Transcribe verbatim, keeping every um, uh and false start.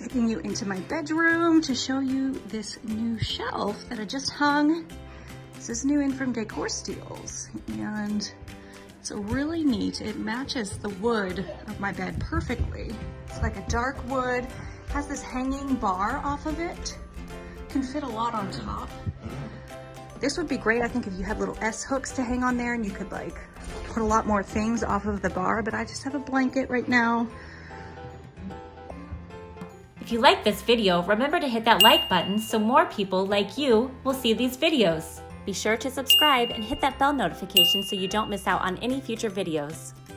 taking you into my bedroom to show you this new shelf that I just hung. This is new in from Decor Steals, and it's really neat. It matches the wood of my bed perfectly. It's like a dark wood, has this hanging bar off of it. Can fit a lot on top. This would be great, I think, if you had little S-hooks to hang on there and you could like put a lot more things off of the bar, but I just have a blanket right now. If you like this video, remember to hit that like button so more people like you will see these videos. Be sure to subscribe and hit that bell notification so you don't miss out on any future videos.